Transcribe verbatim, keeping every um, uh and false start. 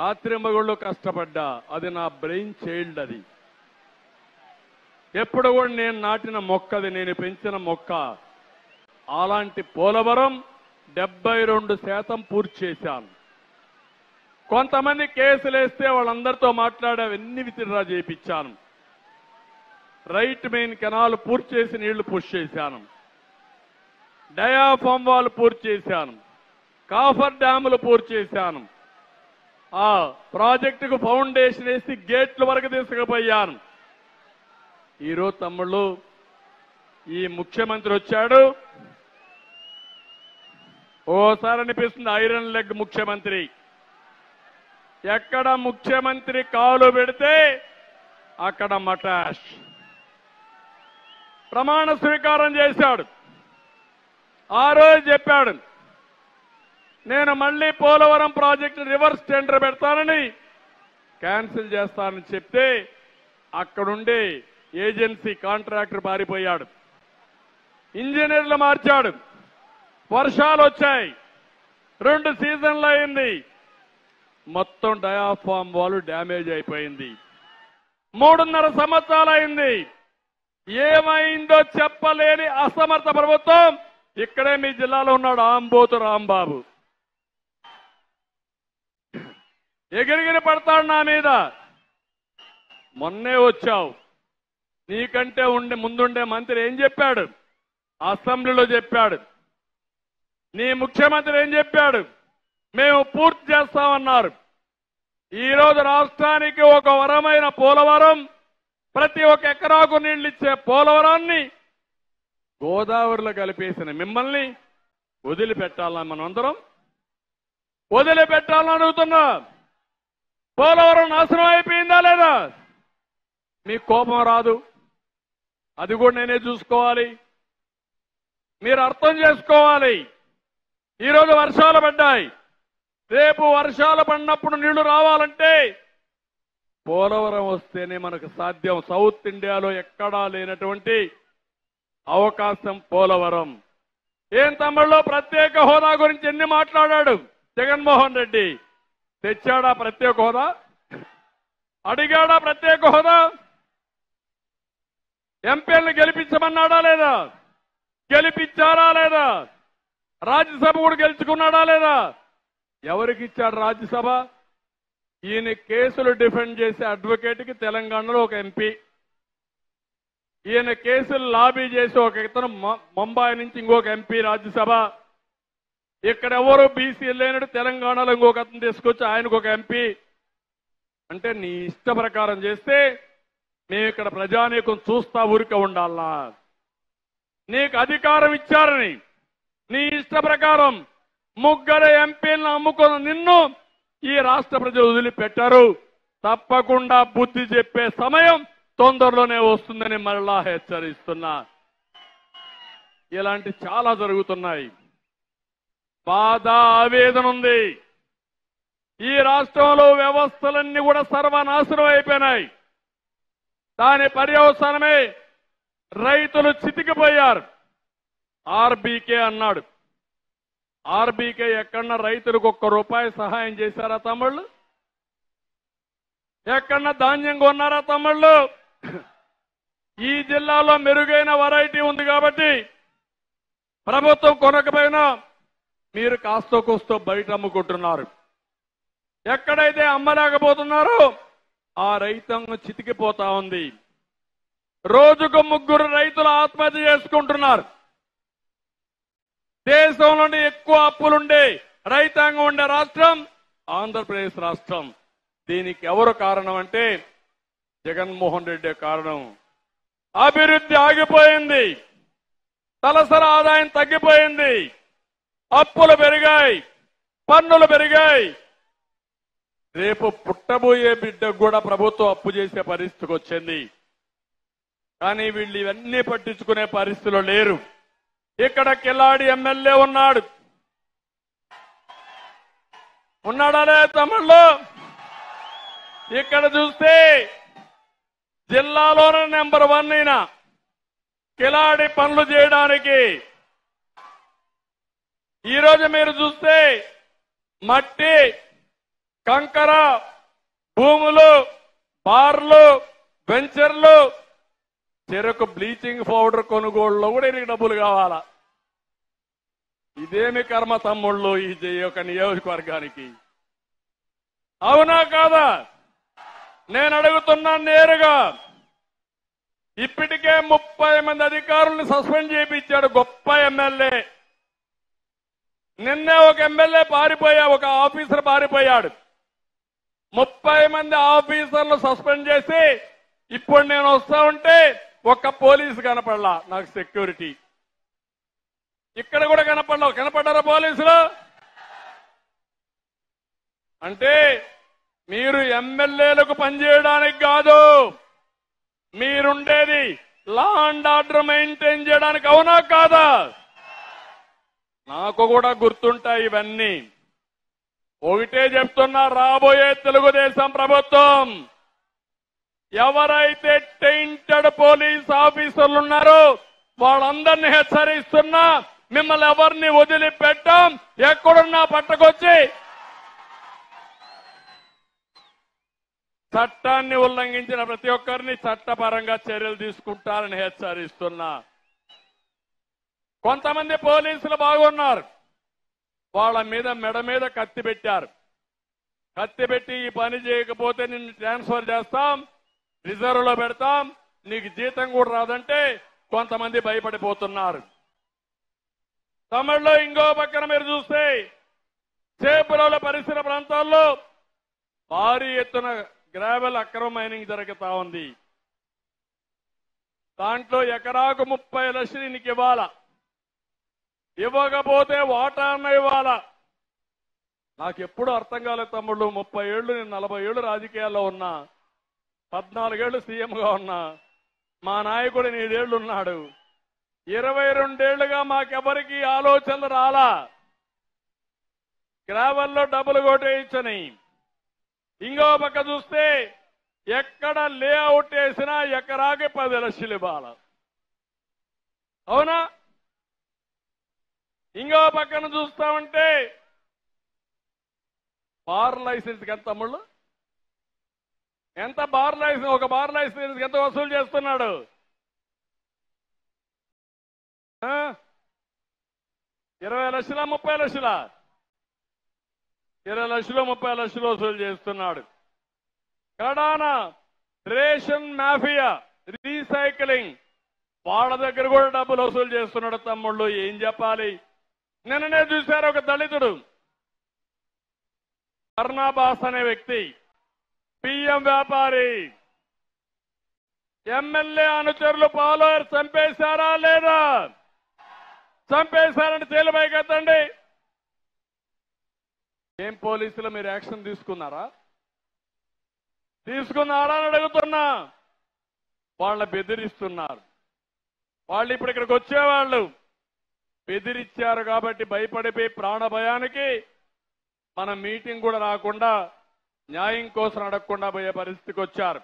రాత్రింబగళ్ళు కష్టపడ్డా అది నా బ్రెయిన్ చైల్డ్ అది ఎప్పుడు కూడా నేను నాటిన మొక్కది నేను పెంచిన మొక్క అలాంటి పోలవరం డెబ్బై రెండు శాతం పూర్తి చేశాను కొంతమంది కేసులేస్తే వాళ్ళందరితో మాట్లాడావన్నీ విత్డ్రా చేయించాను రైట్ మెయిన్ కెనాల్ పూర్తి చేసి నీళ్లు పుష్ చేశాను డయాఫామ్ వాల్ పూర్తి చేశాను కాఫర్ డ్యాములు పూర్తి చేశాను ఆ ప్రాజెక్ట్ కు ఫౌండేషన్ వేసి గేట్ల వరకు తీసుకుపోయాను ఈ రోజు తమ్ముళ్ళు ఈ ముఖ్యమంత్రి వచ్చాడు ఓసారి అనిపిస్తుంది ఐరన్ లెగ్ ముఖ్యమంత్రి ఎక్కడ ముఖ్యమంత్రి కాలు పెడితే అక్కడ మటాష్ ప్రమాణ స్వీకారం చేశాడు ఆ రోజు చెప్పాడు నేను మళ్ళీ పోలవరం ప్రాజెక్టు రివర్స్ టెండర్ పెడతానని క్యాన్సిల్ చేస్తానని చెప్తే అక్కడుండే ఏజెన్సీ కాంట్రాక్టర్ మారిపోయాడు ఇంజనీర్లు మార్చాడు వర్షాలు వచ్చాయి రెండు సీజన్లు అయింది మొత్తం డయాఫామ్ వాల్ డ్యామేజ్ అయిపోయింది మూడున్నర సంవత్సరాలు అయింది ఏమైందో చెప్పలేని అసమర్థ ప్రభుత్వం ఇక్కడే మీ జిల్లాలో ఉన్నాడు అంబోతి రాంబాబు ఎగిరిగిరి పడతాడు నా మీద మొన్నే వచ్చావు నీకంటే ఉండి ముందుండే మంత్రి ఏం చెప్పాడు అసెంబ్లీలో చెప్పాడు నీ ముఖ్యమంత్రి ఏం చెప్పాడు మేము పూర్తి చేస్తామన్నారు ఈరోజు రాష్ట్రానికి ఒక వరమైన పోలవరం ప్రతి ఒక్క ఎకరాకు నీళ్లు ఇచ్చే పోలవరాన్ని గోదావరిలో కలిపేసిన మిమ్మల్ని వదిలిపెట్టాలని మనం అందరం వదిలిపెట్టాలని అడుగుతున్నా పోలవరం నాశనం అయిపోయిందా లేదా మీకు కోపం రాదు అది కూడా నేనే చూసుకోవాలి మీరు అర్థం చేసుకోవాలి ఈరోజు వర్షాలు పడ్డాయి రేపు వర్షాలు పడినప్పుడు నీళ్లు రావాలంటే పోలవరం వస్తేనే మనకు సాధ్యం సౌత్ ఇండియాలో ఎక్కడా లేనటువంటి అవకాశం పోలవరం ఏం తమిళలో ప్రత్యేక హోదా గురించి ఎన్ని మాట్లాడాడు జగన్మోహన్ రెడ్డి తెచ్చాడా ప్రత్యేక హోదా అడిగాడా ప్రత్యేక హోదా ఎంపీలను గెలిపించమన్నాడా లేదా గెలిపించారా లేదా రాజ్యసభ కూడా గెలుచుకున్నాడా లేదా ఎవరికి ఇచ్చాడు రాజ్యసభ ఈయన కేసులు డిఫెండ్ చేసే అడ్వకేట్కి తెలంగాణలో ఒక ఎంపీ ఈయన కేసులు లాబీ చేసి ఒక ఇతను ముంబాయి నుంచి ఇంకొక ఎంపీ రాజ్యసభ ఇక్కడ ఎవరో బీసీ లేనట్టు తెలంగాణలో ఇంకొక అతను తీసుకొచ్చి ఆయనకు ఒక ఎంపీ అంటే నీ ఇష్ట ప్రకారం చేస్తే మేము ఇక్కడ ప్రజానీకం చూస్తా ఊరికే ఉండాలా నీకు అధికారం ఇచ్చారని నీ ఇష్ట ప్రకారం ముగ్గురు ఎంపీలను అమ్ముకున్న నిన్ను ఈ రాష్ట్ర ప్రజలు వదిలిపెట్టారు తప్పకుండా బుద్ధి చెప్పే సమయం తొందరలోనే వస్తుందని మరలా హెచ్చరిస్తున్నా ఇలాంటి చాలా జరుగుతున్నాయి బాధ ఆవేదన ఉంది ఈ రాష్ట్రంలో వ్యవస్థలన్నీ కూడా సర్వనాశనం అయిపోయినాయి దాని పర్యవసానమే రైతులు చితికిపోయారు ఆర్బీకే అన్నాడు ఆర్బీకే ఎక్కడన్నా రైతులకు ఒక్క రూపాయి సహాయం చేశారా తమ్ముళ్ళు ఎక్కడన్నా ధాన్యం కొన్నారా తమ్ముళ్ళు ఈ జిల్లాలో మెరుగైన వెరైటీ ఉంది కాబట్టి ప్రభుత్వం కొనకపోయినా మీరు కాస్తో కోస్తో బయట అమ్ముకుంటున్నారు ఎక్కడైతే అమ్మలేకపోతున్నారో ఆ రైతాంగం చితికిపోతా ఉంది రోజుకు ముగ్గురు రైతులు ఆత్మహత్య చేసుకుంటున్నారు దేశంలోనే ఎక్కువ అప్పులుండే రైతాంగం ఉండే రాష్ట్రం ఆంధ్రప్రదేశ్ రాష్ట్రం దీనికి ఎవరు కారణం అంటే జగన్మోహన్ రెడ్డి కారణం అభివృద్ధి ఆగిపోయింది తలసరి ఆదాయం తగ్గిపోయింది అప్పులు పెరిగాయి పన్నులు పెరిగాయి రేపు పుట్టబోయే బిడ్డకు కూడా ప్రభుత్వం అప్పు చేసే పరిస్థితికి వచ్చింది కానీ వీళ్ళు ఇవన్నీ పట్టించుకునే పరిస్థితిలో లేరు ఇక్కడ కిలాడి ఎమ్మెల్యే ఉన్నాడు ఉన్నాడాలే తమిళలో ఇక్కడ చూస్తే జిల్లాలోనే నెంబర్ వన్ అయినా కిలాడి పనులు చేయడానికి ఈరోజు మీరు చూస్తే మట్టి కంకర భూములు బార్లు వెంచర్లు చెరకు బ్లీచింగ్ పౌడర్ కొనుగోళ్ళలో కూడా ఇనికి డబ్బులు కావాలా? ఇదేమి కర్మ తమ్ముళ్ళు ఈ జయొక్క నియోజకవర్గానికి? అవునా కాదా? నేను అడుగుతున్నాను నేరుగా. ఇప్పటికే ముప్పై మంది అధికారులను సస్పెండ్ చేయించాడు గొప్ప ఎమ్మెల్యే. నిన్న ఒక ఎమ్మెల్యే పారిపోయా, ఒక ఆఫీసర్ పారిపోయాడు. ముప్పై మంది ఆఫీసర్లు సస్పెండ్ చేసి ఇప్పుడు నేను వస్తా ఉంటే ఒక్క పోలీసు కనపడలా నాకు సెక్యూరిటీ. ఇక్కడ కూడా కనపడలా. కనపడ్డారా పోలీసులు? అంటే మీరు ఎమ్మెల్యేలకు పనిచేయడానికి కాదు, మీరుండేది లా అండ్ ఆర్డర్ మెయింటైన్ చేయడానికి. అవునా కాదా? నాకు కూడా గుర్తుంటాయి ఇవన్నీ. ఒకటే చెప్తున్నా, రాబోయే తెలుగుదేశం ప్రభుత్వం ఎవరైతే టెయింటెడ్ పోలీస్ ఆఫీసర్లు ఉన్నారో వాళ్ళందరినీ హెచ్చరిస్తున్నా, మిమ్మల్ని ఎవరిని వదిలిపెట్టాం, ఎక్కడున్నా పట్టుకొచ్చి చట్టాన్ని ఉల్లంఘించిన ప్రతి ఒక్కరిని చట్టపరంగా చర్యలు తీసుకుంటారని హెచ్చరిస్తున్నా. కొంతమంది పోలీసులు బాగున్నారు, వాళ్ళ మీద మెడ మీద కత్తి పెట్టారు. కత్తి పెట్టి ఈ పని చేయకపోతే నిన్ను ట్రాన్స్ఫర్ చేస్తాం, రిజర్వ్ లో పెడతాం, నీకు జీతం కూడా రాదంటే కొంతమంది భయపడిపోతున్నారు. తమిళలో ఇంకో పక్కన మీరు చూస్తే చేపుల పరిసర ప్రాంతాల్లో భారీ ఎత్తున గ్రావెల్ అక్రమ మైనింగ్ జరుగుతా ఉంది. దాంట్లో ఎకరాకు ముప్పై లక్షలు నీకు ఇవ్వాలా, ఇవ్వకపోతే వాటా అన్న ఇవ్వాలా? నాకు ఎప్పుడు అర్థం కాలేదు తమ్ముళ్ళు. ముప్పై ఏళ్ళు, నేను నలభై ఏళ్ళు రాజకీయాల్లో ఉన్నా, పద్నాలుగేళ్లు సీఎంగా ఉన్నా, మా నాయకుడు ఎనిమిదేళ్లు ఉన్నాడు. ఇరవై రెండేళ్లుగా మాకెవరికి ఆలోచనలు రాలా. గ్రావెల్లో డబ్బులు కొట్టేయించని. ఇంకో పక్క చూస్తే ఎక్కడ లేఅవుట్ వేసినా ఎకరాకి పది లక్షలు ఇవ్వాలి. అవునా? ఇంకో పక్కన చూస్తామంటే బార్ లైసెన్స్ ఎంత తమ్ముళ్ళు? ఎంత బార్ లైసెన్స్, ఒక బార్ లైసెన్స్ ఎంత వసూలు చేస్తున్నాడు? ఇరవై లక్షల ముప్పై లక్షల ఇరవై లక్షలు ముప్పై లక్షలు వసూలు చేస్తున్నాడు. కడానా రేషన్ మాఫియా, రీసైక్లింగ్ వాళ్ళ దగ్గర కూడా డబ్బులు వసూలు చేస్తున్నాడు తమ్ముళ్ళు. ఏం చెప్పాలి? నిన్ననే చూశారు ఒక దళితుడు, కర్ణాబాస్ అనే వ్యక్తి, పిఎం వ్యాపారి, ఎమ్మెల్యే అనుచరులు పాలోయర్ చంపేశారా లేదా? చంపేశారని తేలిపైకెత్తండి. ఏం పోలీసులు మీరు యాక్షన్ తీసుకున్నారా? తీసుకున్నారా అని అడుగుతున్నా. వాళ్ళ బెదిరిస్తున్నారు. వాళ్ళు ఇప్పుడు ఇక్కడికి వచ్చేవాళ్ళు బెదిరిచ్చారు కాబట్టి భయపడిపోయి ప్రాణ భయానికి మన మీటింగ్ కూడా రాకుండా, న్యాయం కోసం అడగకుండా పోయే పరిస్థితికి వచ్చారు.